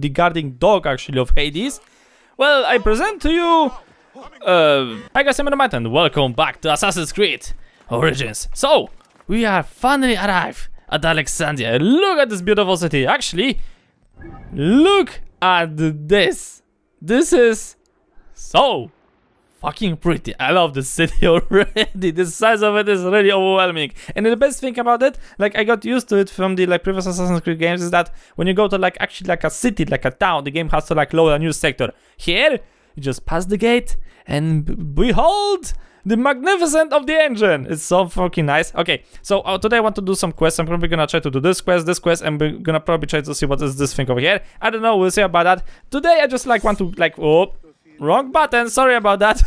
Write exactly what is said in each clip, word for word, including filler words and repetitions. the guarding dog actually of Hades, well, I present to you uh, I guess I'm Neodyinamite, and welcome back to Assassin's Creed Origins. So, we are finally arrived at Alexandria. Look at this beautiful city. Actually, look at this. This is so fucking pretty. I love this city already. The size of it is really overwhelming. And the best thing about it, like I got used to it from the like previous Assassin's Creed games, is that when you go to like actually like a city, like a town, the game has to like load a new sector. Here, you just pass the gate and behold the magnificent of the engine. It's so fucking nice. Okay, so uh, today I want to do some quests. I'm probably gonna try to do this quest, this quest, and we're gonna probably try to see what is this thing over here. I don't know, we'll see about that. Today I just like want to like, oh, wrong button, sorry about that.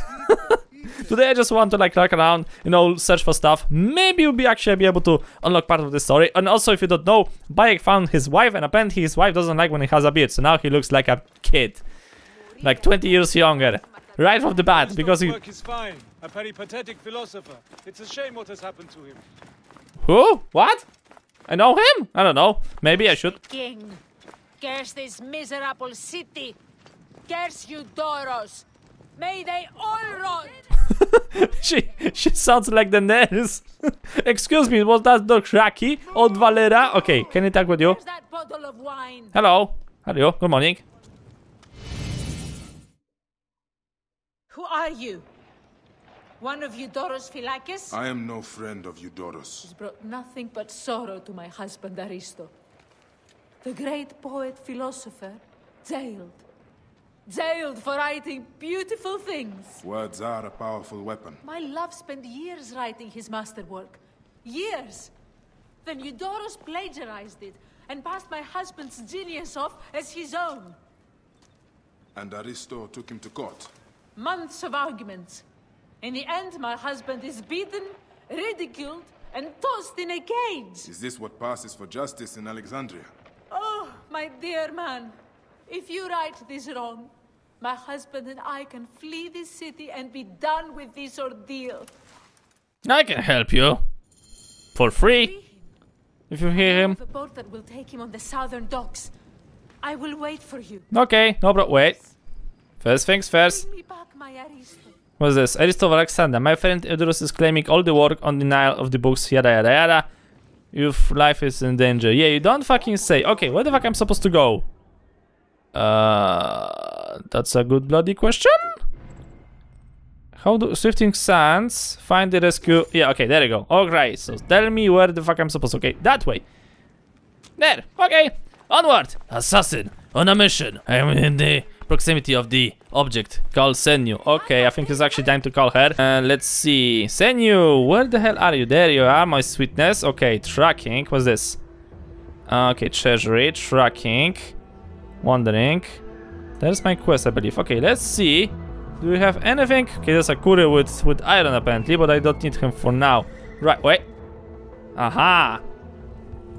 Today I just want to like look around, you know, search for stuff. Maybe you'll be actually be able to unlock part of the story. And also, if you don't know, Bayek found his wife, and apparently his wife doesn't like when he has a beard, so now he looks like a kid, like twenty years younger. Right from the bat, because he... Work is fine. A peripatetic philosopher. It's a shame what has happened to him. Who? What? I know him? I don't know. Maybe I should. King, curse this miserable city. Curse Eudoros. May they all rot. she she sounds like the nurse. Excuse me, was that Doc Raki? Old Valera? Okay, can I talk with you? That bottle of wine. Hello. How are you? Good morning. Who are you? One of Eudoros' Phylakes? I am no friend of Eudoros. He's brought nothing but sorrow to my husband Aristo. The great poet philosopher, jailed. Jailed for writing beautiful things. Words are a powerful weapon. My love spent years writing his masterwork. Years! Then Eudoros plagiarized it and passed my husband's genius off as his own. And Aristo took him to court. Months of arguments. In the end, my husband is beaten, ridiculed, and tossed in a cage. Is this what passes for justice in Alexandria? Oh, my dear man. If you right this wrong, my husband and I can flee this city and be done with this ordeal. I can help you. For free. If you hear him. I have a boat that will take him on the southern docks. I will wait for you. Okay, no problem. Wait. First things first. What's this? Aristo of Alexander. My friend Eudoros is claiming all the work on the Nile of the books, yada yada yada. Your life is in danger. Yeah, you don't fucking say. Okay, where the fuck I'm supposed to go? Uh, that's a good bloody question. How do Swifting Sands find the rescue? Yeah, okay, there you go. Alright, so tell me where the fuck I'm supposed to. Okay, that way. There, okay. Onward! Assassin, on a mission. I'm in the proximity of the object. Call Senyu. Okay, I think it's actually time to call her. And uh, let's see. Senyu, where the hell are you? There you are, my sweetness. Okay, tracking. What's this? Uh, okay, treasury, tracking. Wandering. There's my quest, I believe. Okay, let's see. Do we have anything? Okay, there's a courier with, with iron apparently, but I don't need him for now. Right, wait. Aha!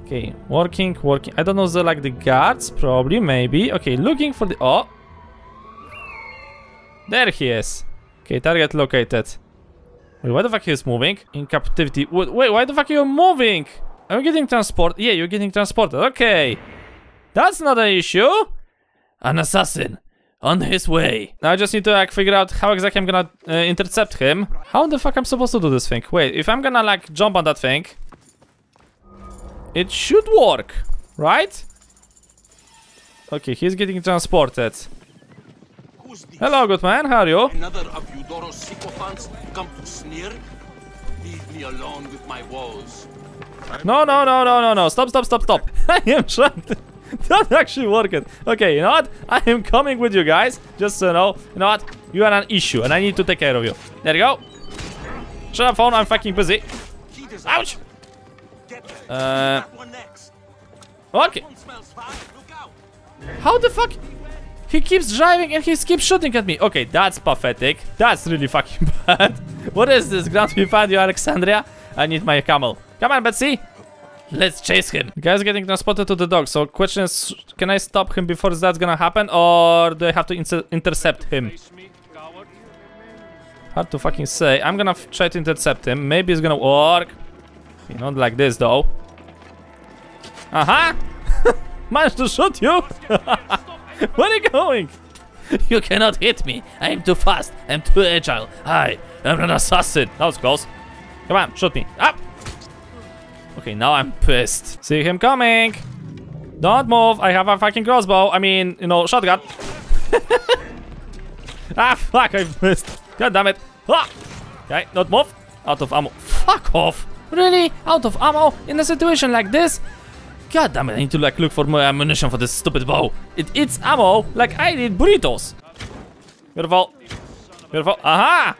Okay, working, working. I don't know, they're like the guards, probably, maybe. Okay, looking for the... Oh! There he is. Okay, target located. Wait, why the fuck he is moving? In captivity. Wait, wait, why the fuck are you moving? I'm getting transport. Yeah, you're getting transported. Okay. That's not an issue. An assassin. On his way. Now I just need to like figure out how exactly I'm gonna uh, intercept him. How the fuck I'm supposed to do this thing? Wait, if I'm gonna like jump on that thing... It should work, right? Okay, he's getting transported. Hello, good man, how are you? Another of Eudoros' sycophants come to sneer? Leave me alone with my woes. No, no, no, no, no, no. Stop, stop, stop, stop. I am trying to... That actually worked. Okay, you know what? I am coming with you guys. Just so you know. You know what? You are an issue and I need to take care of you. There you go. Shut up, phone. I'm fucking busy. Ouch! Uh, okay. How the fuck? He keeps driving and he keeps shooting at me. Okay, that's pathetic. That's really fucking bad. What is this? Grant me find you, Alexandria. I need my camel. Come on, Betsy. Let's chase him. The guy's getting transported to the dog. So, question is, can I stop him before that's gonna happen, or do I have to inter intercept him? Hard to fucking say. I'm gonna try to intercept him. Maybe it's gonna work. You not like this though. Aha! Managed to shoot you! Where are you going? You cannot hit me. I am too fast. I am too agile. I am an assassin. That was close. Come on, shoot me. Up. Okay, now I'm pissed. See him coming. Don't move. I have a fucking crossbow. I mean, you know, shotgun. Ah, fuck, I missed. God damn it. Ah. Okay, don't move. Out of ammo. Fuck off. Really? Out of ammo? In a situation like this? God damn it, I need to like look for more ammunition for this stupid bow. It eats ammo like I did burritos. Beautiful. Beautiful. Aha!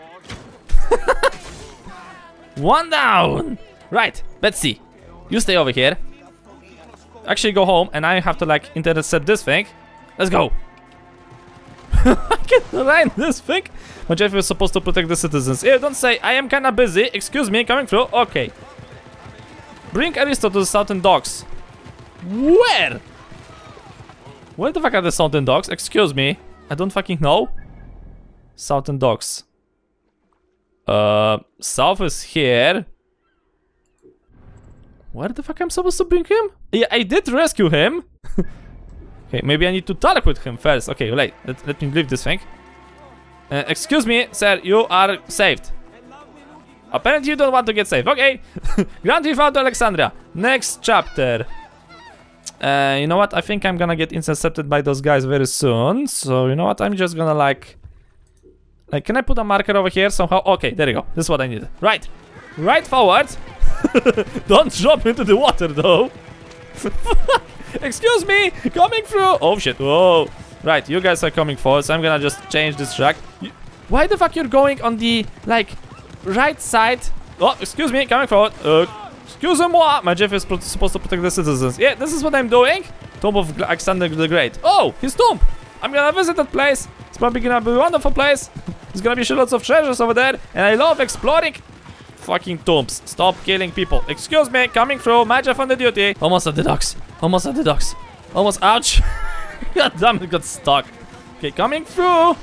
One down. Right, Betsy, you stay over here. Actually go home and I have to like intercept this thing. Let's go. I can't land this thing. My Jeff is supposed to protect the citizens. Here, don't say I am kinda busy. Excuse me, coming through. Okay. Bring Aristo to the southern docks. Where? Where the fuck are the southern docks? Excuse me. I don't fucking know. Southern docks. Uh, south is here. Where the fuck am I supposed to bring him? Yeah, I did rescue him. Okay, maybe I need to talk with him first. Okay, wait. Let, let me leave this thing. Uh, excuse me, sir. You are saved. Apparently you don't want to get saved. Okay. Grand Theft Auto Alexandria. Next chapter. Uh, you know what? I think I'm gonna get intercepted by those guys very soon. So, you know what? I'm just gonna like... Like, can I put a marker over here somehow? Okay, there you go. This is what I need. Right. Right forward. Don't drop into the water, though. Excuse me. Coming through. Oh, shit. Whoa. Right, you guys are coming forward, so I'm gonna just change this track. You... Why the fuck you're going on the, like... Right side. Oh, excuse me, coming forward. Uh, excuse moi. My Jeff is supposed to protect the citizens. Yeah, this is what I'm doing. Tomb of Alexander the Great. Oh, his tomb. I'm gonna visit that place. It's probably gonna be a wonderful place. There's gonna be shitloads of treasures over there. And I love exploring fucking tombs. Stop killing people. Excuse me, coming through. My Jeff on the duty. Almost at the docks. Almost at the docks. Almost. Ouch. God damn it, got stuck. Okay, coming through.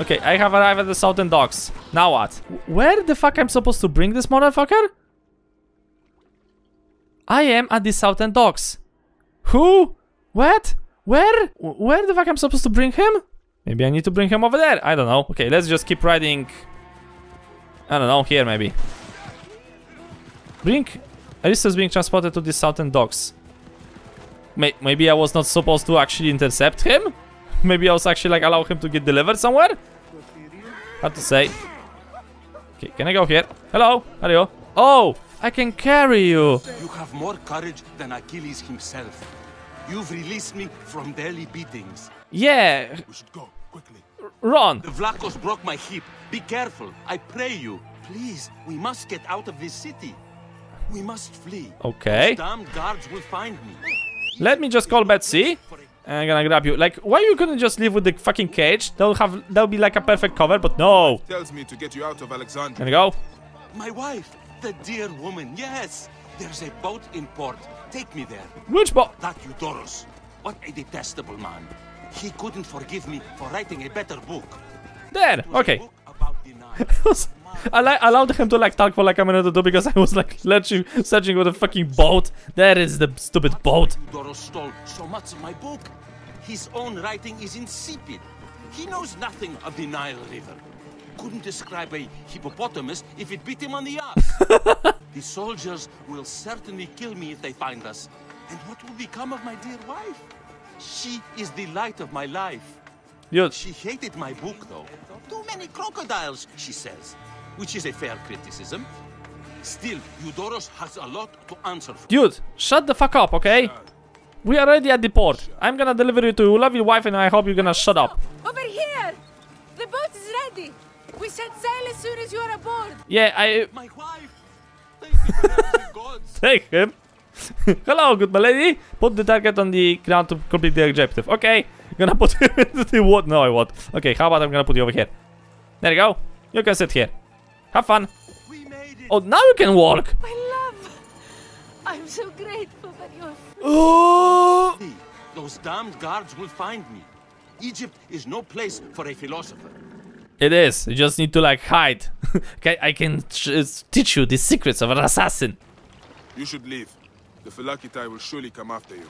Okay, I have arrived at the southern docks. Now what? Where the fuck I'm supposed to bring this motherfucker? I am at the southern docks. Who? What? Where? Where the fuck I'm supposed to bring him? Maybe I need to bring him over there. I don't know. Okay, let's just keep riding. I don't know, here maybe. Bring... Aristo's being transported to the southern docks. May maybe I was not supposed to actually intercept him? Maybe I was actually like allow him to get delivered somewhere? Hard to say. Okay, can I go here? Hello, how are you? Oh, I can carry you. You have more courage than Achilles himself. You've released me from daily beatings. Yeah. We should go quickly. Run. The Vlachos broke my hip. Be careful. I pray you. Please, we must get out of this city. We must flee. Okay. Damn guards will find me. Let me just call Betsy. I'm gonna grab you. Like, why you couldn't just leave with the fucking cage? That'll have, that'll be like a perfect cover, but no. Tells me to get you out of Alexandria. Can I go? My wife, the dear woman. Yes, there's a boat in port. Take me there. Which boat? That Eudoros. What a detestable man. He couldn't forgive me for writing a better book. There. Okay. I like allowed him to like talk for like a minute or two because I was like searching, searching for the fucking boat. There is the stupid boat. Eudoros stole so much of my book. His own writing is insipid. He knows nothing of the Nile River. Couldn't describe a hippopotamus if it bit him on the ass. The soldiers will certainly kill me if they find us. And what will become of my dear wife? She is the light of my life. Yes. She hated my book though. Too many crocodiles, she says. Which is a fair criticism. Still, Eudoros has a lot to answer for. Dude, shut the fuck up, okay? We are already at the port. I'm gonna deliver you to your lovely wife and I hope you're gonna shut up. Over here! The boat is ready! We set sail as soon as you're aboard! Yeah, I... My wife! Thank you for the gods! Take him! Hello, good my lady! Put the target on the ground to complete the objective. Okay, I'm gonna put him into the wood. No, I won't. Okay, how about I'm gonna put you over here? There you go. You can sit here. Have fun. We made it. Oh, now you can walk. My love, I'm so grateful that you're. Oh! Those damned guards will find me. Egypt is no place for a philosopher. It is. You just need to like hide. Okay, I can teach you the secrets of an assassin. You should leave. The Phylakitai will surely come after you.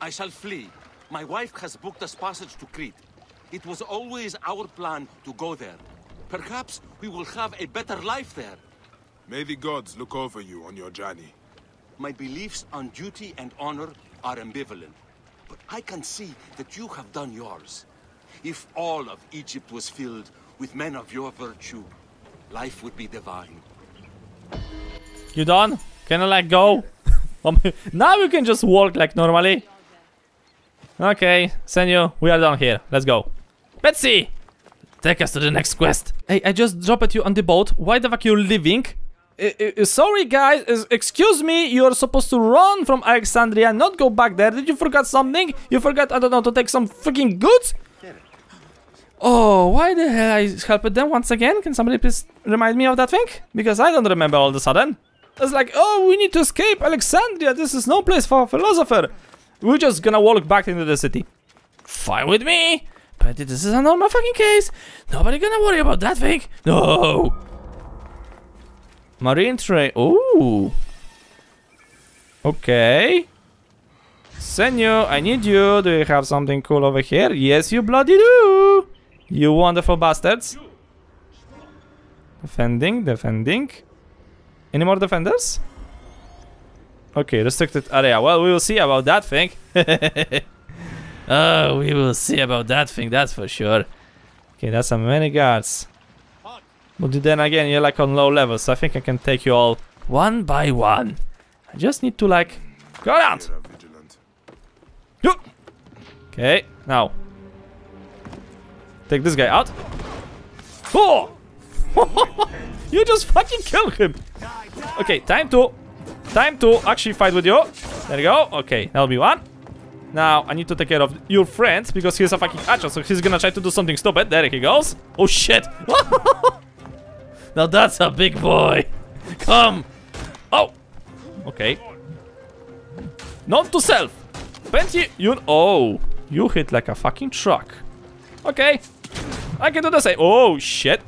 I shall flee. My wife has booked us passage to Crete. It was always our plan to go there. Perhaps we will have a better life there. May the gods look over you on your journey. My beliefs on duty and honor are ambivalent, but I can see that you have done yours. If all of Egypt was filled with men of your virtue, life would be divine. You done? Can I like go? Now you can just walk like normally. Okay, Senyu, we are done here. Let's go. Betsy! Take us to the next quest. Hey, I just dropped you on the boat. Why the fuck are you leaving? I, I, sorry guys, excuse me, you're supposed to run from Alexandria, not go back there. Did you forget something? You forgot, I don't know, to take some freaking goods? Oh, why the hell I helped them once again? Can somebody please remind me of that thing? Because I don't remember all of a sudden. It's like, oh, we need to escape Alexandria, this is no place for a philosopher. We're just gonna walk back into the city. Fine with me, but this is a normal fucking case. Nobody gonna worry about that thing. No. Marine tray. Ooh. Okay. Senyu, I need you. Do you have something cool over here? Yes, you bloody do. You wonderful bastards. Defending, defending. Any more defenders? Okay, restricted area. Well, we will see about that thing. Oh, we will see about that thing, that's for sure. Okay, that's a many guards. But then again, you're like on low levels, so I think I can take you all one by one. I just need to like go around. Okay, now take this guy out. Oh! You just fucking killed him. Okay, time to time to actually fight with you. There you go. Okay, that'll be one. Now I need to take care of your friend because he's a fucking archer, so he's gonna try to do something stupid. There he goes. Oh shit! Now that's a big boy. Come. Oh. Okay. Not to self. Plenty. You. Oh. You hit like a fucking truck. Okay. I can do the same. Oh shit.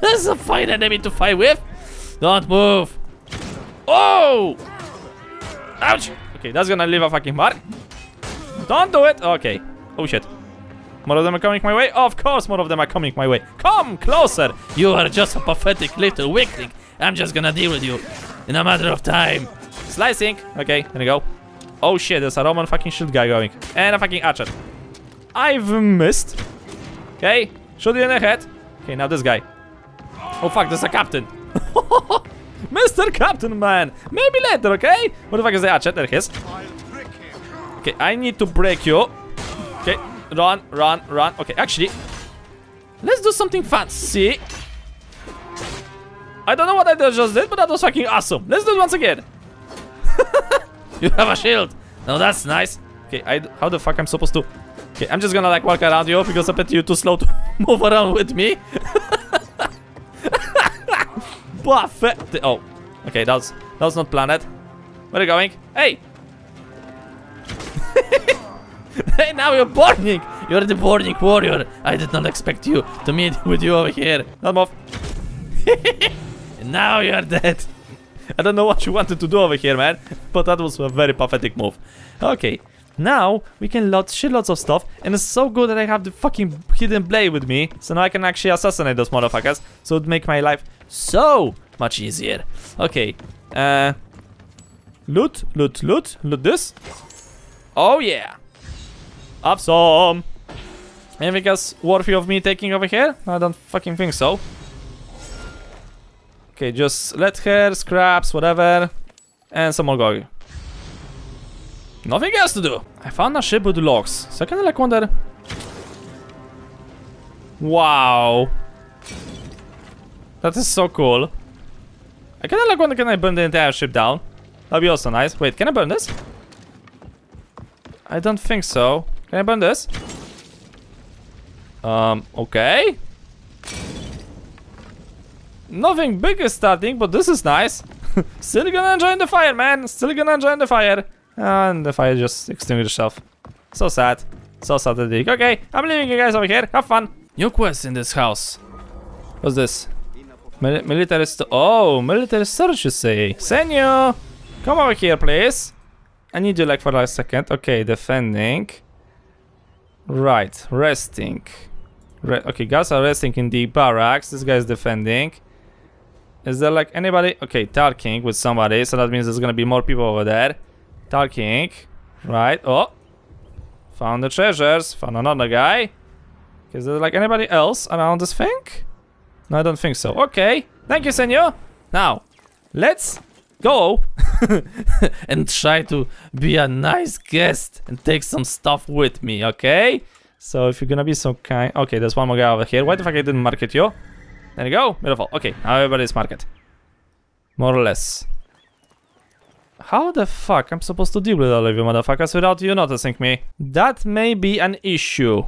That's a fine enemy to fight with. Don't move. Oh. Ouch. Okay. That's gonna leave a fucking mark. Don't do it. Okay. Oh shit. More of them are coming my way? Of course more of them are coming my way. Come closer! You are just a pathetic little weakling. I'm just gonna deal with you in a matter of time. Slicing. Okay, there we go. Oh shit, there's a Roman fucking shield guy going. And a fucking archer. I've missed. Okay, shoot you in the head. Okay, now this guy. Oh fuck, there's a captain. Mister Captain, man. Maybe later, okay? What the fuck is the archer? There he is. Okay, I need to break you. Okay. Run, run, run. Okay, actually, let's do something fancy. I don't know what I just did, but that was fucking awesome. Let's do it once again. You have a shield. Now that's nice. Okay, I, how the fuck I'm supposed to... Okay, I'm just gonna like walk around you because I bet you're too slow to move around with me. Buffet. Oh, okay, that was, that was not planned. Where are you going? Hey! Hey, now you're burning! You're the burning warrior! I did not expect you to meet with you over here. Not move. Now you're dead. I don't know what you wanted to do over here, man. But that was a very pathetic move. Okay, now we can load shitloads of stuff. And it's so good that I have the fucking hidden blade with me. So now I can actually assassinate those motherfuckers. So it would make my life so much easier. Okay. Uh, loot, loot, loot. Loot this. Oh, yeah. Awesome! Anything else worthy of me taking over here? I don't fucking think so. Okay, just let her, scraps, whatever. And some more gogi. Nothing else to do! I found a ship with logs, so I kinda like wonder... Wow! That is so cool. I kinda like wonder, can I burn the entire ship down? That'd be also nice. Wait, can I burn this? I don't think so. Can I burn this? Um, okay. Nothing big is starting, but this is nice. Still gonna enjoy the fire, man. Still gonna enjoy the fire. And the fire just extinguished itself. So sad. So sad indeed. Okay, I'm leaving you guys over here. Have fun. New quest in this house. What's this? Mil military... St oh, military storage, you say. Senyu! Come over here, please. I need you like for a second. Okay, defending. Right, resting. Re okay, guys are resting in the barracks. This guy is defending. Is there like anybody? Okay, talking with somebody. So that means there's gonna be more people over there. Talking. Right. Oh. Found the treasures. Found another guy. Is there like anybody else around this thing? No, I don't think so. Okay. Thank you, Senor. Now, let's go and try to be a nice guest and take some stuff with me, okay? So if you're gonna be so kind... Okay, there's one more guy over here. Why the fuck I didn't market you? There you go. Beautiful. Okay, now everybody's market. More or less. How the fuck I'm supposed to deal with all of you motherfuckers without you noticing me? That may be an issue.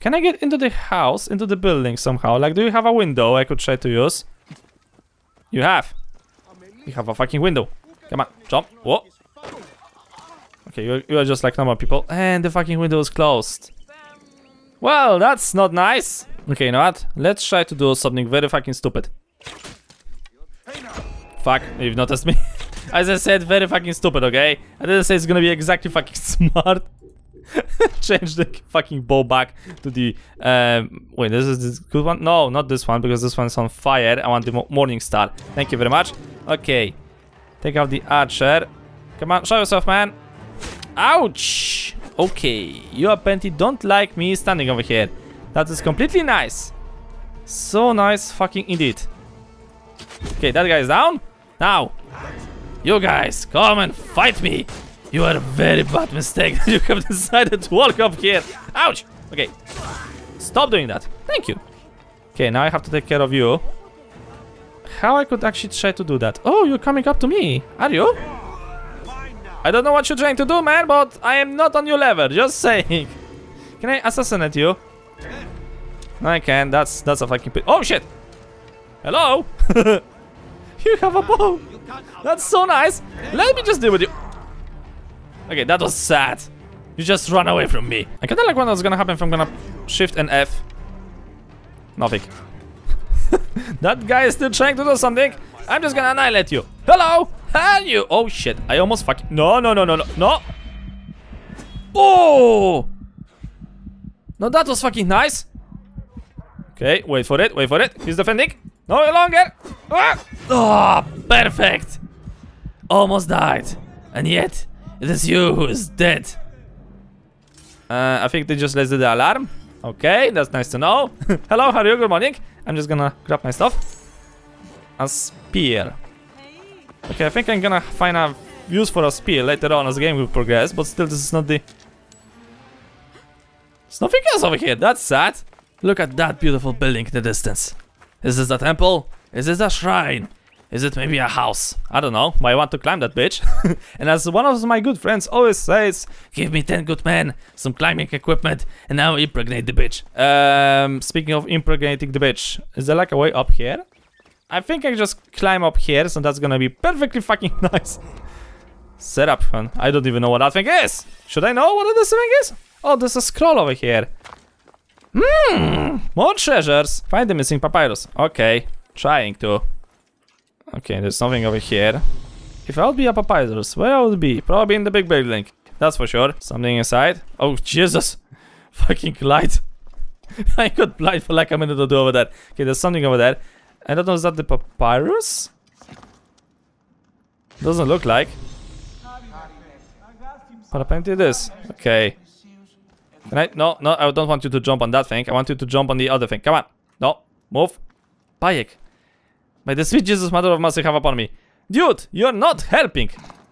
Can I get into the house, into the building somehow? Like, do you have a window I could try to use? You have. You have a fucking window. Come on, jump. Whoa. Okay, you, you are just like normal people. And the fucking window is closed. Well, that's not nice. Okay, you know what? Let's try to do something very fucking stupid. Fuck, you've noticed me. As I said, very fucking stupid, okay? I didn't say it's gonna be exactly fucking smart. Change the fucking bow back to the... Um, wait, this is this good one? No, not this one, because this one's on fire. I want the mo morning star. Thank you very much. Okay. Take out the archer. Come on, show yourself, man. Ouch! Okay. You apparently don't like me standing over here. That is completely nice. So nice fucking indeed. Okay, that guy is down. Now, you guys, come and fight me. You are a very bad mistake that you have decided to walk up here. Ouch! Okay. Stop doing that. Thank you. Okay, now I have to take care of you. How I could actually try to do that? Oh, you're coming up to me. Are you? I don't know what you're trying to do, man, but I am not on your level. Just saying. Can I assassinate you? No, I can. That's that's a fucking... P oh, shit! Hello? You have a bow. That's so nice. Let me just deal with you. Okay, that was sad. You just run away from me. I kinda like what was gonna happen if I'm gonna shift and F. Nothing. That guy is still trying to do something. I'm just gonna annihilate you. Hello! And you! Oh shit, I almost fucking... No, no, no, no, no, no! Oh! No, that was fucking nice. Okay, wait for it, wait for it. He's defending. No longer! Ah! Oh, perfect! Almost died. And yet... It is you who is dead. Uh, I think they just raised the alarm. Okay, that's nice to know. Hello, how are you? Good morning. I'm just gonna grab my stuff. A spear. Okay, I think I'm gonna find a use for a spear later on as the game will progress, but still this is not the... There's nothing else over here, that's sad. Look at that beautiful building in the distance. Is this a temple? Is this a shrine? Is it maybe a house? I don't know, but I want to climb that bitch. And as one of my good friends always says, give me ten good men, some climbing equipment, and I'll impregnate the bitch. Um, speaking of impregnating the bitch, is there like a way up here? I think I just climb up here, so that's gonna be perfectly fucking nice. Set up, man. I don't even know what that thing is. Should I know what this thing is? Oh, there's a scroll over here. Hmm, more treasures. Find the missing papyrus. Okay, trying to. Okay, there's nothing over here. If I would be a papyrus, where I would be? Probably in the big building. That's for sure. Something inside. Oh, Jesus. Fucking light. I got blind for like a minute or two over there. Okay, there's something over there. I don't know, is that the papyrus? Doesn't look like. But apparently it is. Okay. Can I? No, no, I don't want you to jump on that thing. I want you to jump on the other thing. Come on. No, move. Bayek. By the sweet Jesus, mother of mercy, have upon me. Dude, you're not helping.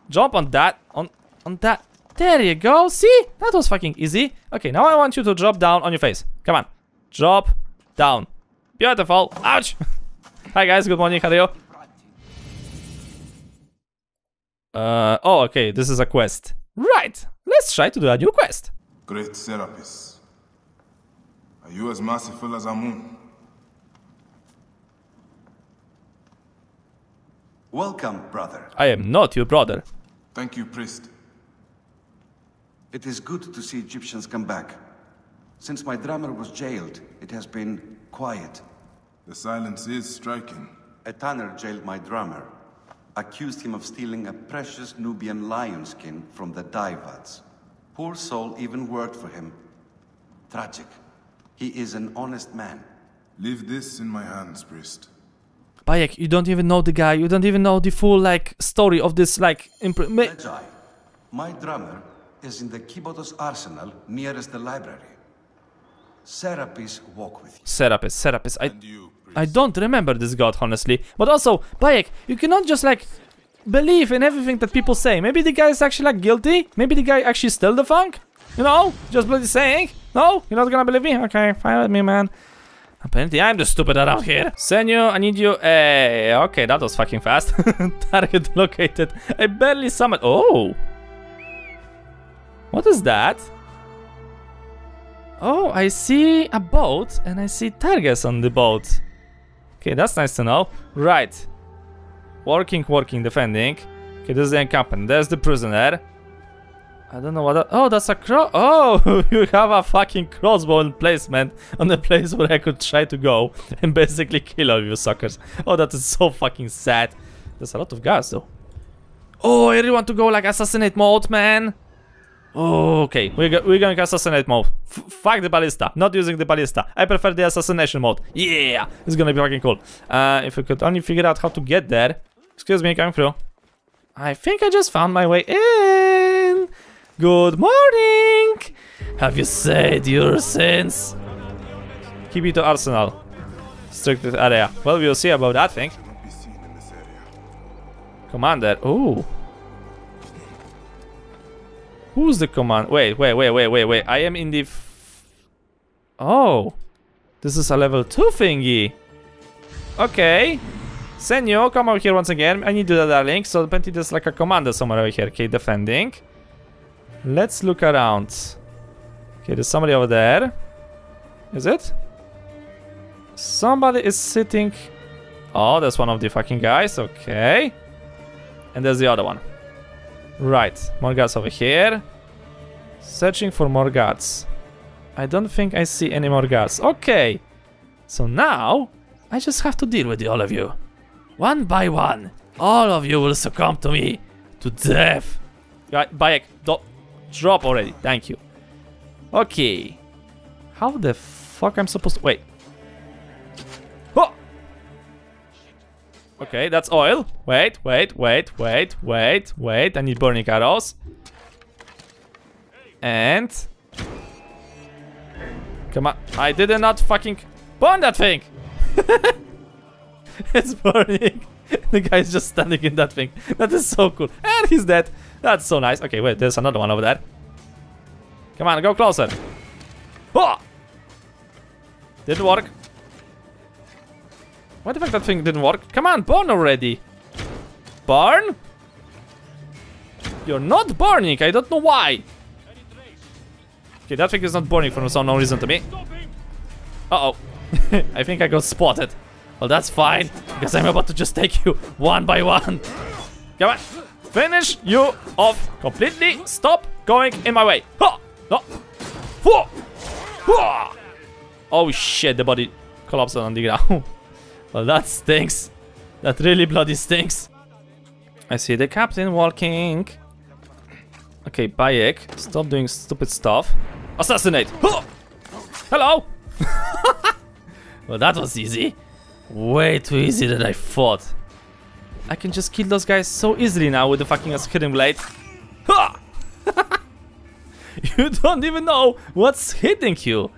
Jump on that, on on that. There you go, see? That was fucking easy. Okay, now I want you to drop down on your face. Come on. Drop down. Beautiful. Ouch. Hi guys, good morning, how are you? Uh, oh, okay, this is a quest. Right, let's try to do a new quest. Great Serapis, are you as merciful as a moon? Welcome, brother. I am not your brother. Thank you, priest. It is good to see Egyptians come back. Since my drummer was jailed, it has been quiet. The silence is striking. A tanner jailed my drummer. accused him of stealing a precious Nubian lion skin from the Divads. Poor soul even worked for him. Tragic. He is an honest man. Leave this in my hands, priest. Bayek, you don't even know the guy. You don't even know the full, like, story of this, like... Magi, my drummer is in the Kibotos arsenal nearest the library. Serapis walk with you. Serapis, Serapis. I, you, I don't remember this god, honestly. But also, Bayek, you cannot just, like, believe in everything that people say. Maybe the guy is actually, like, guilty? Maybe the guy actually stole the funk? You know? Just bloody saying? No? You're not gonna believe me? Okay, fine with me, man. Apparently I'm the stupid around here. Senyu, I need you. Hey, okay, that was fucking fast. Target located. I barely summoned. Oh! What is that? Oh, I see a boat and I see targets on the boat. Okay, that's nice to know. Right. Working, working, defending. Okay, this is the encampment. There's the prisoner. I don't know what that... Oh, that's a cross... Oh, you have a fucking crossbow placement on a place where I could try to go and basically kill all you suckers. Oh, that is so fucking sad. There's a lot of guards, though. Oh, I really want to go, like, assassinate mode, man. Oh, okay. We're, go we're going to assassinate mode. F fuck the ballista. Not using the ballista. I prefer the assassination mode. Yeah! It's gonna be fucking cool. Uh, if we could only figure out how to get there. Excuse me, coming through. I think I just found my way in. Good morning! Have you said your sins? Kibito Arsenal. Restricted area. Well, we'll see about that thing. Commander. Ooh. Who's the command? Wait, wait, wait, wait, wait, wait. I am in the... F oh. This is a level two thingy. Okay. Senyo, come over here once again. I need to do that, darling. So, apparently there's like a commander somewhere over here. Okay, defending. Let's look around. Okay, there's somebody over there. Is it? Somebody is sitting... Oh, that's one of the fucking guys. Okay. And there's the other one. Right. More guards over here. Searching for more guards. I don't think I see any more guards. Okay. So now, I just have to deal with all of you. One by one. All of you will succumb to me. To death. Bayek, don't... Drop already, thank you. Okay. How the fuck I'm supposed to... Wait. Oh! Okay, that's oil. Wait, wait, wait, wait, wait, wait. I need burning arrows. And... Come on. I did not fucking... Burn that thing! It's burning. The guy's just standing in that thing. That is so cool. And he's dead. That's so nice. Okay, wait, there's another one over there. Come on, go closer. Oh! Didn't work. Why the fuck that thing didn't work? Come on, burn already. Burn? You're not burning. I don't know why. Okay, that thing is not burning for some no reason to me. Uh-oh. I think I got spotted. Well, that's fine, because I'm about to just take you one by one. Come on. Finish you off completely. Stop going in my way. Ha! No. Ha! Ha! Oh shit, the body collapsed on the ground. Well, that stinks. That really bloody stinks. I see the captain walking. Okay, Bayek, stop doing stupid stuff. Assassinate! Ha! Hello! Well, that was easy. Way too easy than I thought. I can just kill those guys so easily now with the fucking hidden blade. Ha! You don't even know what's hitting you.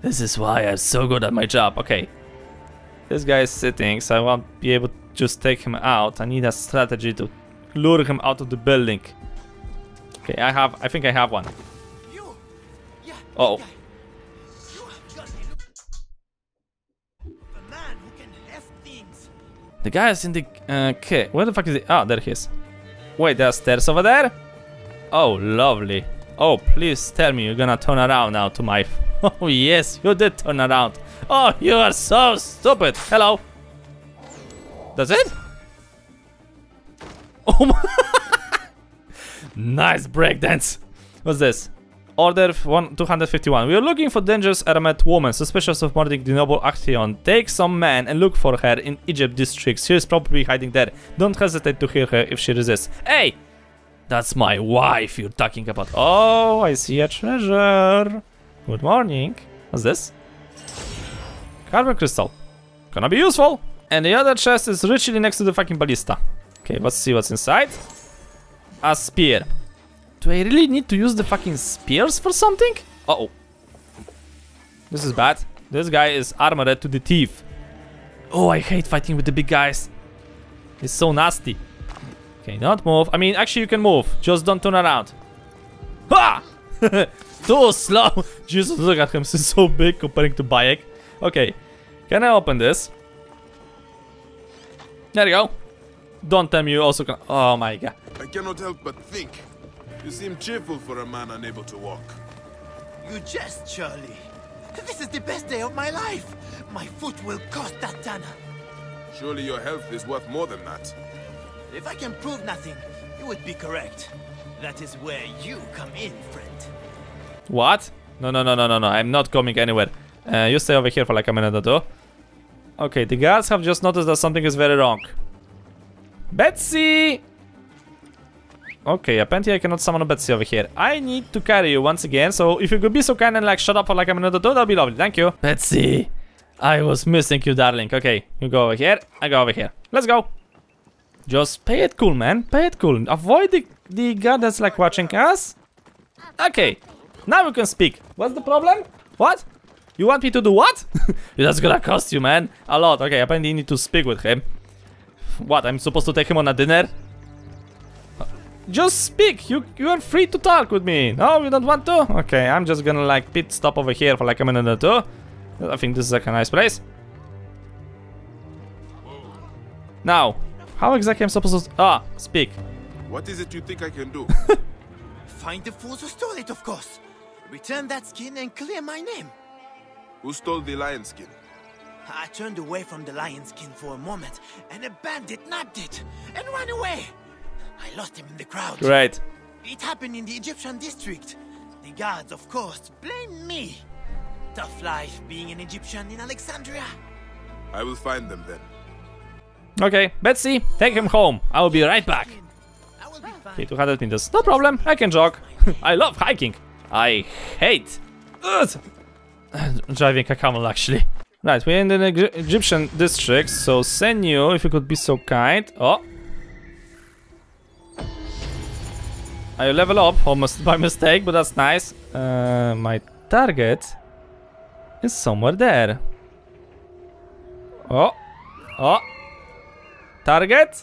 This is why I'm so good at my job. Okay. This guy is sitting, so I won't be able to just take him out. I need a strategy to lure him out of the building. Okay, I have... I think I have one. Uh-oh. The guy is in the... Uh, okay, where the fuck is he? Ah, there he is. Wait, there are stairs over there? Oh, lovely. Oh, please tell me you're gonna turn around now to my... Oh, yes, you did turn around. Oh, you are so stupid. Hello. That's it? Oh my... Nice breakdance. What's this? Order one two fifty-one. We are looking for dangerous Aramat woman, suspicious of murdering the noble Actaeon. Take some man and look for her in Egypt districts. She is probably hiding there. Don't hesitate to hear her if she resists. Hey! That's my wife you're talking about. Oh, I see a treasure. Good morning. What's this? Carbon crystal. Gonna be useful. And the other chest is literally next to the fucking ballista. Okay, let's see what's inside. A spear. Do I really need to use the fucking spears for something? Uh-oh. This is bad. This guy is armored to the teeth. Oh, I hate fighting with the big guys. It's so nasty. Okay, not move. I mean, actually you can move. Just don't turn around. Ha! Too slow. Jesus, look at him. He's so big comparing to Bayek. Okay. Can I open this? There you go. Don't tell me you also can... Oh my god. I cannot help but think. You seem cheerful for a man unable to walk. You jest, Charlie. This is the best day of my life. My foot will cost that tanner. Surely your health is worth more than that. If I can prove nothing, you would be correct. That is where you come in, friend. What? No, no, no, no, no, no. I'm not coming anywhere. Uh, you stay over here for like a minute or two. Okay, the guards have just noticed that something is very wrong. Betsy! Okay, apparently I cannot summon Betsy over here. I need to carry you once again, so if you could be so kind and like shut up for like a minute or two, that'd be lovely, thank you. Betsy, I was missing you, darling. Okay, you go over here, I go over here. Let's go. Just pay it cool, man, pay it cool. Avoid the, the guard that's like watching us. Okay, now we can speak. What's the problem? What? You want me to do what? That's gonna cost you, man, a lot. Okay, apparently you need to speak with him. What, I'm supposed to take him on a dinner? Just speak, you you are free to talk with me. No, you don't want to? Okay, I'm just gonna like pit stop over here for like a minute or two. I think this is like a nice place. Now, how exactly I'm supposed to... Ah, speak. What is it you think I can do? Find the fools who stole it, of course. Return that skin and clear my name. Who stole the lion skin? I turned away from the lion skin for a moment, and a bandit nabbed it and ran away. I lost him in the crowd. Right. It happened in the Egyptian district. The guards, of course, blame me. Tough life being an Egyptian in Alexandria. I will find them then. Okay, Betsy, take him home. I will be right back. Okay, two hundred meters. No problem, I can jog. I love hiking. I hate driving a camel, actually. Right, we're in the Egyptian district, so Senyu, if you could be so kind. Oh. I level up almost by mistake, but that's nice. Uh, my target is somewhere there. Oh, oh, target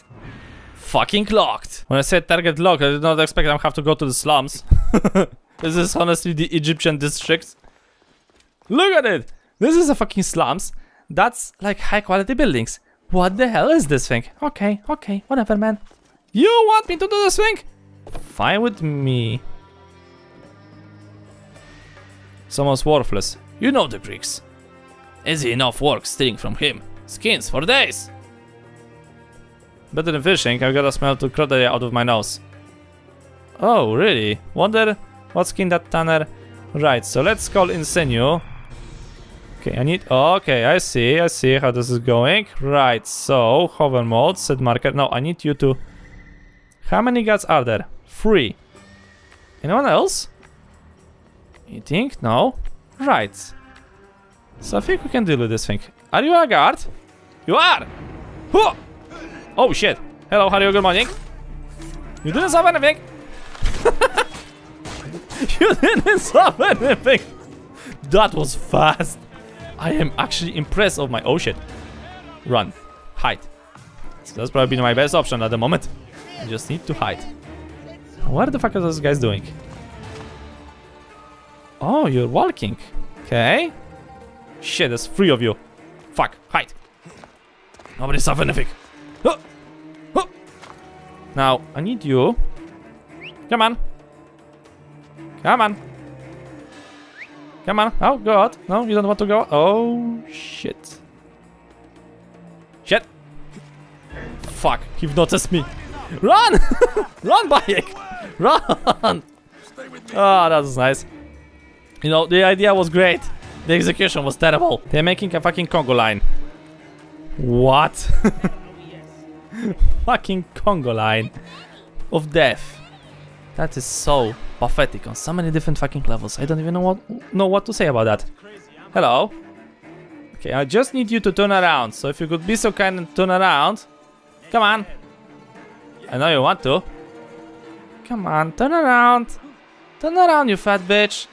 fucking locked. When I said target locked, I did not expect I have to go to the slums. This is honestly the Egyptian district. Look at it. This is a fucking slums. That's like high quality buildings. What the hell is this thing? Okay, okay, whatever, man. You want me to do this thing? Fine with me. Someone's worthless. You know the Greeks. Easy enough work stealing from him. Skins for days. Better than fishing. I've got a smell to crocodile out of my nose. Oh, really? Wonder what skin that tanner. Right, so let's call in Senyu. Okay, I need... Okay, I see. I see how this is going. Right, so hover mode, set marker. No, I need you to... How many guards are there? Three. Anyone else? You think? No. Right. So I think we can deal with this thing. Are you a guard? You are! Whoa! Oh shit. Hello, how are you? Good morning. You didn't solve anything. You didn't solve anything. That was fast. I am actually impressed of my... Oh shit. Run. Hide. So that's probably my best option at the moment. I just need to hide. What the fuck are those guys doing? Oh, you're walking. Okay. Shit, there's three of you. Fuck, hide. Nobody saw anything. Oh. Oh. Now, I need you. Come on. Come on. Come on. Oh, God. No, you don't want to go. Oh, shit. Shit. Fuck, you've noticed me. Run! Run, Bayek! Run! Ah, oh, that was nice. You know, the idea was great. The execution was terrible. They're making a fucking Congo line. What? Fucking Congo line of death. That is so pathetic on so many different fucking levels. I don't even know what know what to say about that. Hello. Okay, I just need you to turn around. So if you could be so kind and turn around. Come on. I know you want to. Come on, turn around. Turn around, you fat bitch.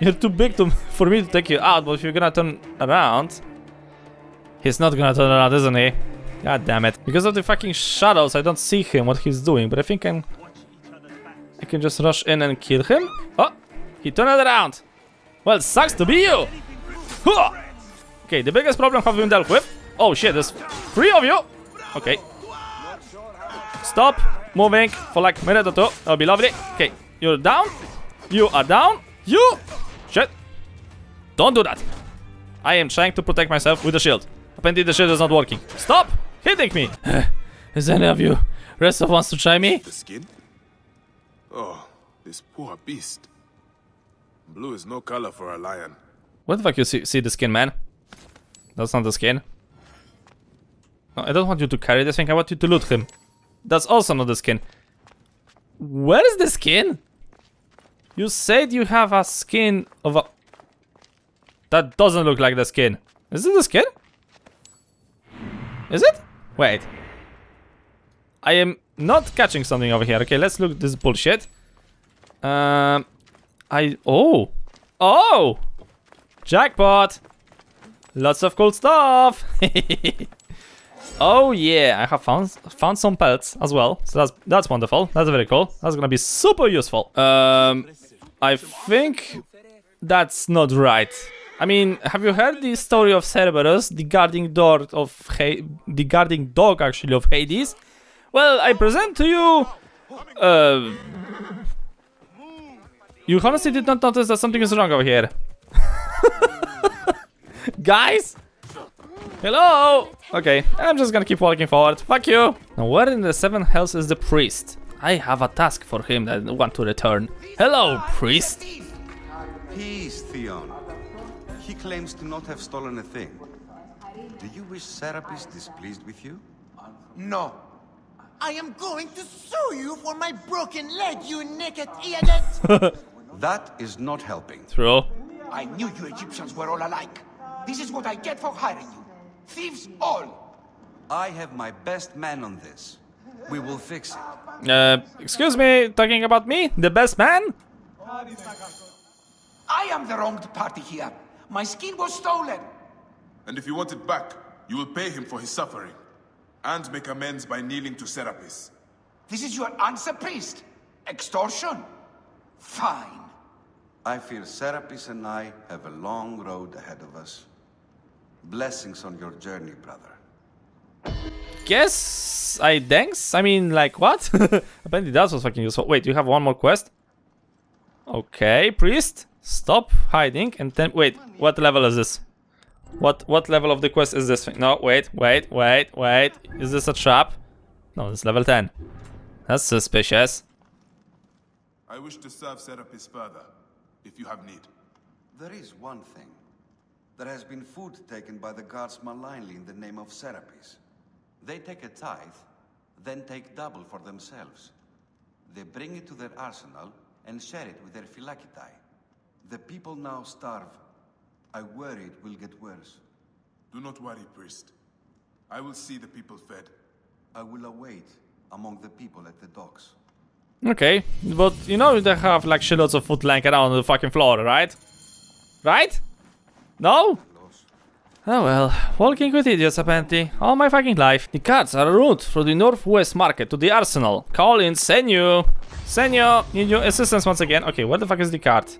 You're too big to, for me to take you out, but if you're gonna turn around... He's not gonna turn around, isn't he? God damn it. Because of the fucking shadows, I don't see him, what he's doing, but I think I'm... I can just rush in and kill him. Oh, he turned around. Well, sucks to be you. Okay, the biggest problem have been dealt with. Oh shit, there's three of you. Okay. Stop moving for like a minute or two. That'll be lovely. Okay, you're down. You are down. You. Shit. Don't do that. I am trying to protect myself with the shield. Apparently the shield is not working. Stop hitting me. Is any of you rest of wants to try me? The skin? Oh, this poor beast. Blue is no color for a lion. What the fuck you see, see the skin, man? That's not the skin. No, I don't want you to carry this thing. I want you to loot him. That's also not the skin. Where is the skin? You said you have a skin of a... That doesn't look like the skin. Is it the skin? Is it? Wait. I am not catching something over here. Okay, let's look at this bullshit. Um, I... Oh. Oh! Jackpot! Lots of cool stuff! Oh yeah, I have found found some pelts as well. So that's that's wonderful. That's very cool. That's gonna be super useful. Um, I think that's not right. I mean, have you heard the story of Cerberus, the guarding door of ha the guarding dog actually of Hades? Well, I present to you. Uh, you honestly did not notice that something is wrong over here, guys. Hello! Okay, I'm just gonna keep walking forward. Fuck you! Now where in the seven hells is the priest? I have a task for him that I want to return. Hello, priest! Peace, Theon. He claims to not have stolen a thing. Do you wish Serapis displeased with you? No. I am going to sue you for my broken leg, you naked idiot! That is not helping. True. I knew you Egyptians were all alike. This is what I get for hiring you. Thieves all! I have my best man on this. We will fix it. Uh, excuse me, talking about me? The best man? I am the wronged party here. My skin was stolen. And if you want it back, you will pay him for his suffering. And make amends by kneeling to Serapis. This is your answer, priest? Extortion? Fine. I fear Serapis and I have a long road ahead of us. Blessings on your journey, brother. Yes, I thanks. I mean, like, what? Apparently that was fucking useful. Wait, you have one more quest? Okay, priest, stop hiding and then... Wait, what level is this? What what level of the quest is this thing? No, wait, wait, wait, wait. Is this a trap? No, it's level ten. That's suspicious. I wish to serve Serapis further, if you have need. There is one thing. There has been food taken by the guards malignly in the name of Serapis. They take a tithe, then take double for themselves. They bring it to their arsenal and share it with their Phylakitai. The people now starve. I worry it will get worse. Do not worry, priest. I will see the people fed. I will await among the people at the docks. Okay, but you know they have like shitloads of food lying around on the fucking floor, right? Right? No? Oh well, walking with idiots apparently, all my fucking life. The guards are route through the northwest market to the arsenal. Call in Senyu. Senyu, need your assistance once again. Okay, where the fuck is the cart?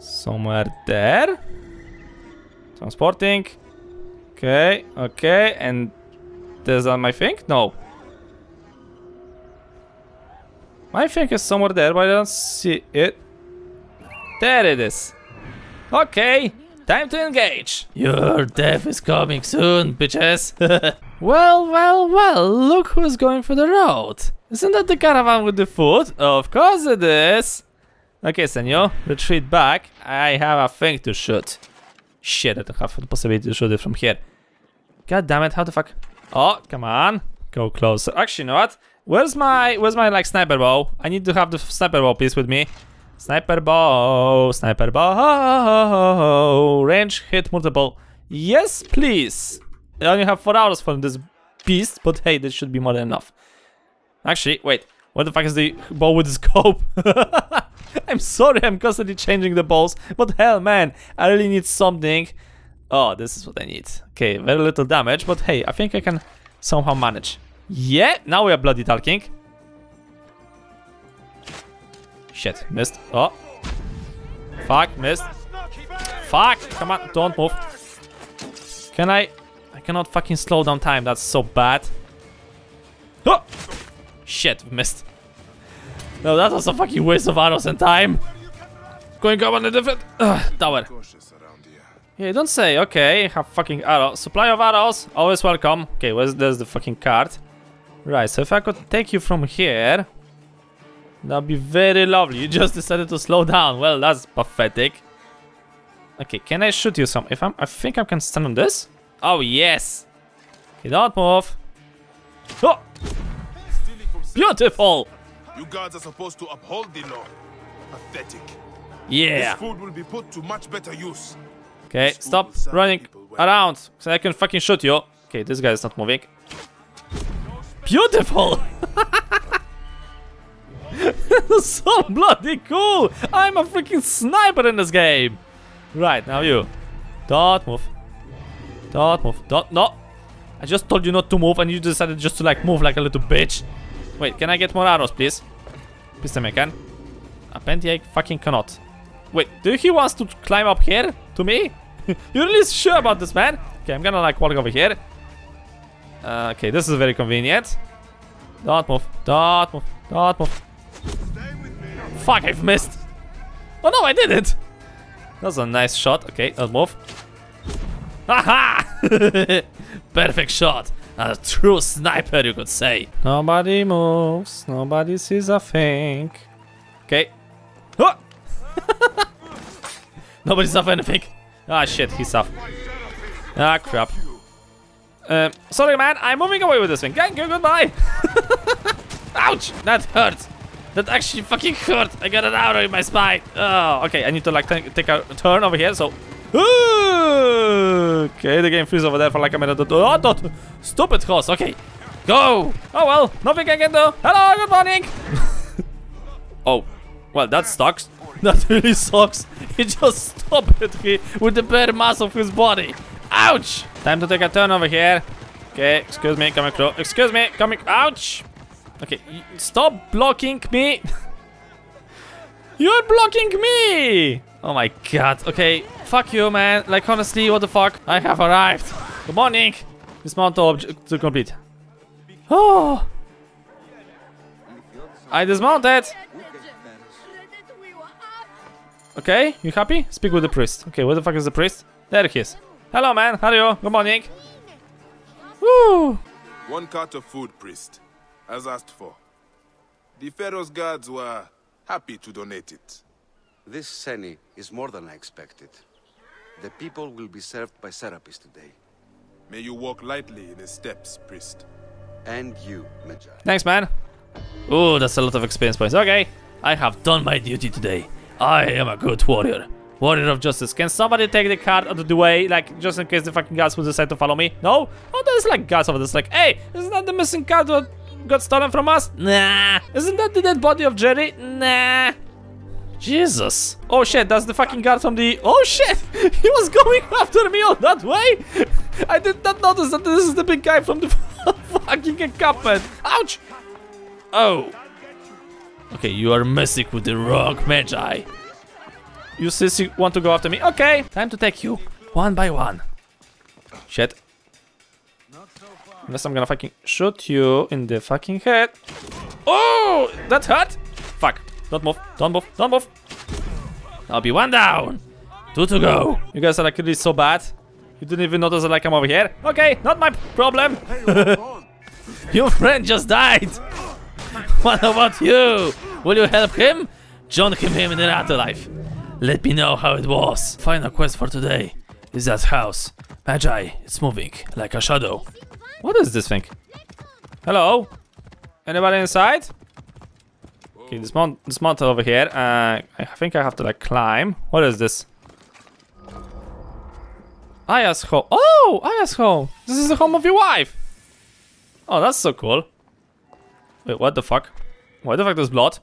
Somewhere there. Transporting. Okay, okay, and there's on my thing? No. My thing is somewhere there, but I don't see it. There it is. Okay, time to engage. Your death is coming soon, bitches. Well, well, well, look who's going for the road. Isn't that the caravan with the food? Of course it is. Okay, Senyo, retreat back. I have a thing to shoot. Shit, I don't have the possibility to shoot it from here. God damn it, how the fuck? Oh, come on. Go closer. Actually, you know what? Where's my, where's my, like, sniper bow? I need to have the sniper bow, please, with me. Sniper bow, sniper bow. Range, hit, multiple. Yes, please. I only have four hours from this beast, but hey, this should be more than enough. Actually, wait. What the fuck is the bow with the scope? I'm sorry, I'm constantly changing the bows, but hell, man, I really need something. Oh, this is what I need. Okay, very little damage, but hey, I think I can somehow manage. Yeah, now we are bloody talking. Shit, missed. Oh. Fuck, missed. Fuck, come on, don't move. Can I... I cannot fucking slow down time, that's so bad. Oh! Shit, missed. No, that was a fucking waste of arrows and time. Going up on a different Ugh, tower. Yeah, don't say. Okay, have fucking arrows. Supply of arrows, always welcome. Okay, where's there's the fucking card? Right, so if I could take you from here, that'd be very lovely. You just decided to slow down. Well, that's pathetic. Okay, can I shoot you some? If I'm, I think I can stand on this. Oh yes. Okay, don't move. Oh, beautiful. You guards are supposed to uphold the law. Pathetic. Yeah. This food will be put to much better use. Okay, stop running around, so I can fucking shoot you. Okay, this guy is not moving. Beautiful. So bloody cool. I'm a freaking sniper in this game. Right, now you. Don't move. Don't move. Don't. No. I just told you not to move, and you decided just to like move like a little bitch. Wait, can I get more arrows, please? Please tell me I can. Apparently I fucking cannot. Wait, do he wants to climb up here? To me? You're really sure about this, man? Okay, I'm gonna like walk over here. Uh, okay, this is very convenient. Don't move. Don't move. Don't move. Fuck, I've missed. Oh no, I did it. That was a nice shot. Okay, don't move. Haha! Perfect shot. A true sniper, you could say. Nobody moves. Nobody sees a thing. Okay. Oh! Nobody suffer anything. Ah, shit, he suffered. Ah, crap. Um, sorry, man, I'm moving away with this thing. Thank you, goodbye. Ouch! That hurt. That actually fucking hurt. I got an arrow in my spine. Oh, okay, I need to like take a turn over here, so... Ooh, okay, the game freeze over there for like a minute. Oh, don't. Stupid horse, okay. Go! Oh, well, nothing I can do. Hello, good morning! Oh, well, that sucks. That really sucks. He just stopped it with the bare mass of his body. Ouch! Time to take a turn over here. Okay, excuse me, coming through. Excuse me, coming. Ouch! Okay, stop blocking me. You're blocking me! Oh my god, okay. Fuck you, man. Like, honestly, what the fuck? I have arrived. Good morning. Dismount object to complete. Oh! I dismounted. Okay, you happy? Speak with the priest. Okay, where the fuck is the priest? There he is. Hello, man. How are you? Good morning. Woo! One cart of food, priest, as asked for. The Pharaoh's guards were happy to donate it. This Senyu is more than I expected. The people will be served by Serapis today. May you walk lightly in his steps, priest. And you, Major. Thanks, man. Oh, that's a lot of experience points. Okay, I have done my duty today. I am a good warrior. Warrior of justice. Can somebody take the card out of the way? Like, just in case the fucking guards will decide to follow me? No? Oh, there's like guards over this. Like, hey, isn't that the missing card that got stolen from us? Nah. Isn't that the dead body of Jerry? Nah. Jesus. Oh shit, that's the fucking guard from the... Oh shit! He was going after me all that way! I did not notice that this is the big guy from the fucking encampment. Ouch! Oh. Okay, you are messing with the wrong Magi. You sissy want to go after me? Okay, time to take you one by one. Shit. Unless I'm gonna fucking shoot you in the fucking head. Oh! That hurt? Fuck. Don't move, don't move, don't move. I'll be one down. Two to go. You guys are like really so bad. You didn't even notice that I come over here. Okay, not my problem. Your friend just died. What about you? Will you help him? John came him in the afterlife. Let me know how it was. Final quest for today is that house. Magi, it's moving like a shadow. What is this thing? Hello? Anybody inside? Okay, this, mount this mountain over here. Uh, I think I have to like climb. What is this? Aya's home. Oh, Aya's home. This is the home of your wife. Oh, that's so cool. Wait, what the fuck? Why the fuck there's blood?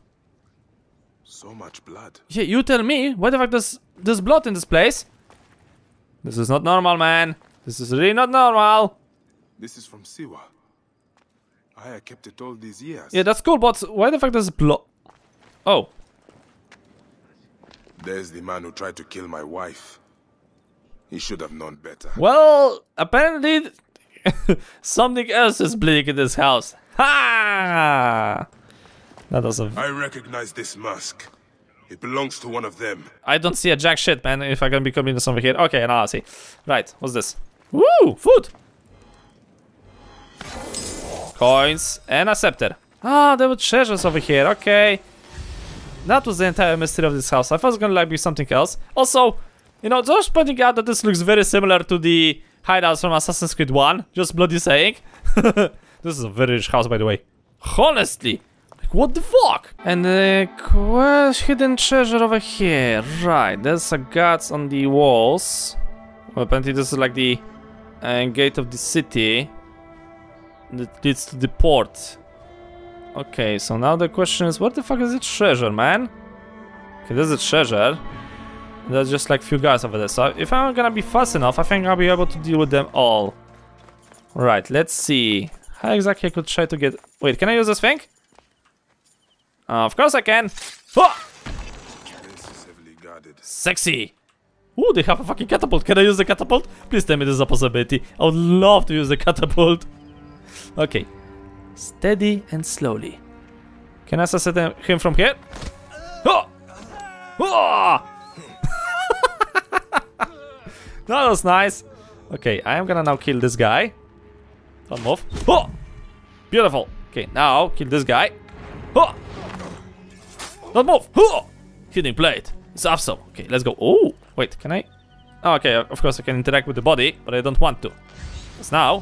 So much blood. Yeah, you tell me. Why the fuck there's there's blood in this place? This is not normal, man. This is really not normal. This is from Siwa. I kept it all these years. Yeah, that's cool, but why the fuck does it blow? Oh. There's the man who tried to kill my wife. He should have known better. Well, apparently something else is bleeding in this house. Ha! That doesn't. I recognize this mask. It belongs to one of them. I don't see a jack shit, man, if I can be coming to something here. Okay, now I see. Right, what's this? Woo! Food! Coins and a scepter. Ah, there were treasures over here. Okay, that was the entire mystery of this house. I thought it was gonna like be something else. Also, you know, just pointing out that this looks very similar to the hideouts from Assassin's Creed One. Just bloody saying. This is a very rich house, by the way. Honestly, like what the fuck? And the uh, hidden treasure over here. Right, there's a guards on the walls. Well, apparently this is like the uh, gate of the city. That leads to the port. Okay, so now the question is, what the fuck is the treasure, man? Okay, there's a treasure. There's just like few guys over there. So if I'm gonna be fast enough, I think I'll be able to deal with them all. Right, let's see. How exactly I could try to get... Wait, can I use this thing? Uh, of course I can. Oh! Sexy. Ooh, they have a fucking catapult. Can I use the catapult? Please tell me this is a possibility. I would love to use the catapult. Okay, steady and slowly. Can I assassinate him from here? Oh! Oh! That was nice. Okay, I am gonna now kill this guy. Don't move. Oh! Beautiful. Okay, now kill this guy. Oh! Don't move. Oh! Hitting plate. It's up so. Okay, let's go. Oh, wait, can I? Oh, okay, of course I can interact with the body, but I don't want to. Because now.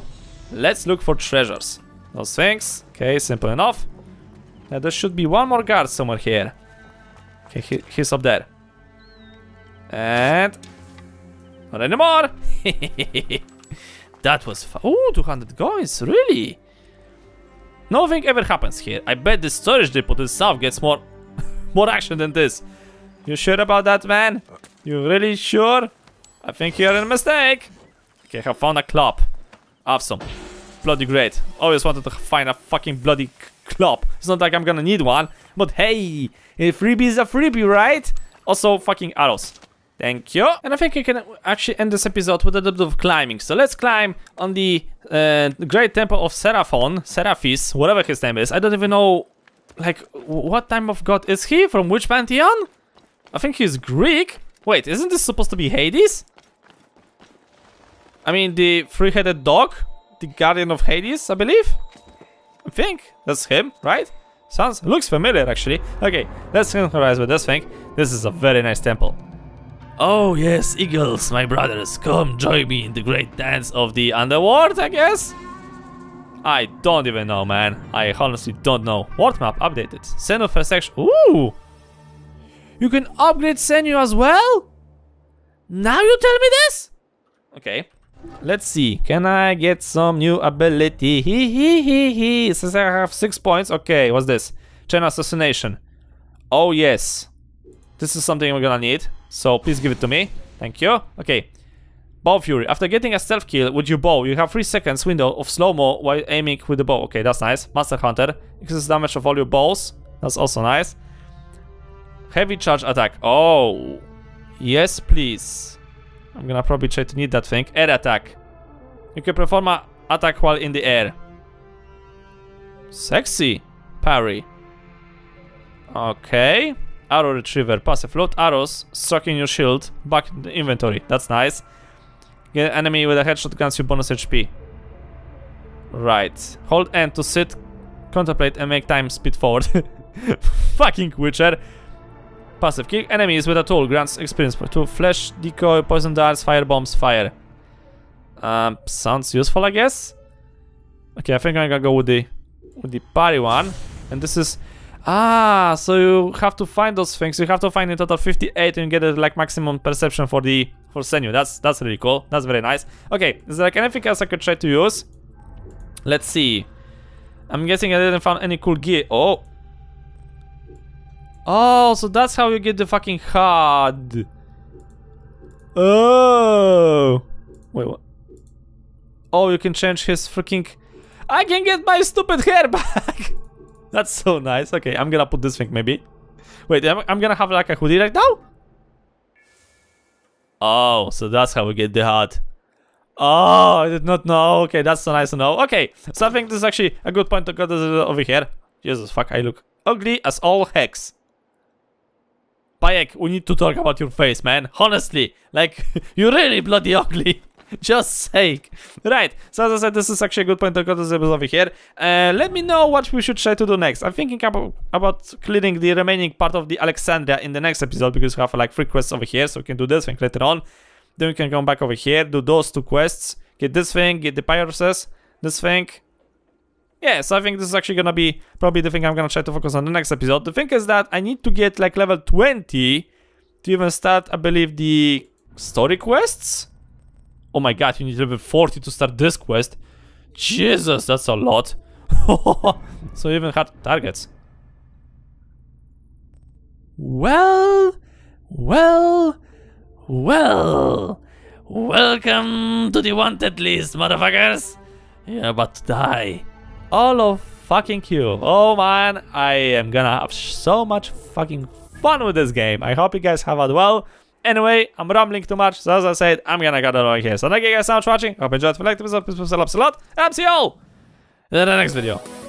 Let's look for treasures. Those things. Okay, simple enough. Now there should be one more guard somewhere here. Okay, he, he's up there. And... Not anymore! That was... Ooh, two hundred coins, really? Nothing ever happens here. I bet the storage depot itself gets more... more action than this. You sure about that, man? You really sure? I think you're in a mistake. Okay, I found a club. Awesome. Bloody great. Always wanted to find a fucking bloody club. It's not like I'm gonna need one. But hey, a freebie is a freebie, right? Also, fucking arrows. Thank you. And I think I can actually end this episode with a little bit of climbing. So let's climb on the uh, great temple of Seraphon, Serapis, whatever his name is. I don't even know, like, what time of god is he? From which pantheon? I think he's Greek. Wait, isn't this supposed to be Hades? I mean, the three-headed dog, the guardian of Hades, I believe? I think that's him, right? Sounds, looks familiar, actually. Okay, let's synchronize with this thing. This is a very nice temple. Oh, yes, eagles, my brothers, come join me in the great dance of the underworld, I guess? I don't even know, man. I honestly don't know. World map updated. Senyu first section. Ooh! You can upgrade Senyu as well? Now you tell me this? Okay. Let's see. Can I get some new ability? He he he he. Since I have six points. Okay, what's this? Chain assassination. Oh yes. This is something we're gonna need. So please give it to me. Thank you. Okay. Bow fury. After getting a stealth kill with your bow, you have three seconds window of slow-mo while aiming with the bow. Okay, that's nice. Master Hunter. Increases damage of all your bows. That's also nice. Heavy charge attack. Oh. Yes, please. I'm gonna probably try to need that thing. Air attack. You can perform an attack while in the air. Sexy. Parry. Okay. Arrow retriever. Passive load. Arrows. Stuck in your shield. Back in the inventory. That's nice. Get an enemy with a headshot grants you bonus H P. Right. Hold N to sit, contemplate, and make time speed forward. Fucking Witcher. Passive kill enemies with a tool, grants experience for two, flesh, decoy, poison darts, fire bombs, fire. Um, sounds useful, I guess. Okay, I think I'm gonna go with the with the parry one. And this is ah, so you have to find those things. You have to find in total fifty-eight and get it like maximum perception for the for Senyu. That's that's really cool. That's very nice. Okay, is there like anything else I could try to use? Let's see. I'm guessing I didn't find any cool gear. Oh. Oh, so that's how you get the fucking H U D. Oh. Wait, what? Oh, you can change his freaking... I can get my stupid hair back. That's so nice. Okay, I'm gonna put this thing maybe. Wait, I'm, I'm gonna have like a hoodie right now? Oh, so that's how we get the H U D. Oh, I did not know. Okay, that's so nice to know. Okay, so I think this is actually a good point to go over here. Jesus, fuck, I look ugly as all hex. Bayek, we need to talk about your face, man. Honestly, like, you're really bloody ugly. Just sake. Right, so as I said, this is actually a good point to go to the over here. Uh, let me know what we should try to do next. I'm thinking about, about clearing the remaining part of the Alexandria in the next episode, because we have like three quests over here, so we can do this thing later on. Then we can come back over here, do those two quests, get this thing, get the pyruses, this thing. Yeah, so I think this is actually gonna be probably the thing I'm gonna try to focus on the next episode. The thing is that I need to get like level twenty to even start, I believe, the story quests. Oh my god, you need level forty to start this quest. Jesus, that's a lot. So even hard targets. Well, well, well. Welcome to the wanted list, motherfuckers. You're about to die. All of fucking you. Oh man, I am gonna have so much fucking fun with this game. I hope you guys have it well. Anyway, I'm rambling too much, so as I said, I'm gonna cut it over here. So thank you guys so much for watching. Hope you enjoyed. If you liked the episode, please, please, please, helps a lot. And I'll see you all in the next video.